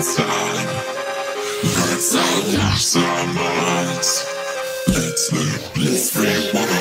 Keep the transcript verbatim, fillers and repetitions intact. inside. Let's out of our minds. Let's move, let's break one.